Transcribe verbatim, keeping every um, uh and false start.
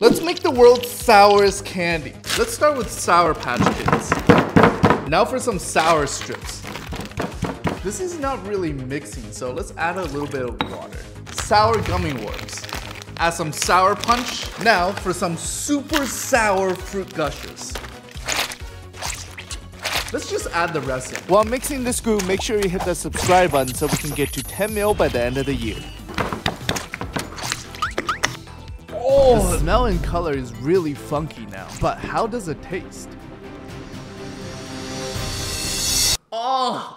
Let's make the world's sourest candy. Let's start with Sour Patch Kids. Now for some sour strips. This is not really mixing, so let's add a little bit of water. Sour gummy worms. Add some sour punch. Now for some super sour fruit gushers. Let's just add the rest in. While mixing this goo, make sure you hit that subscribe button so we can get to ten mil by the end of the year. Oh, the smell and color is really funky now, but how does it taste? Oh,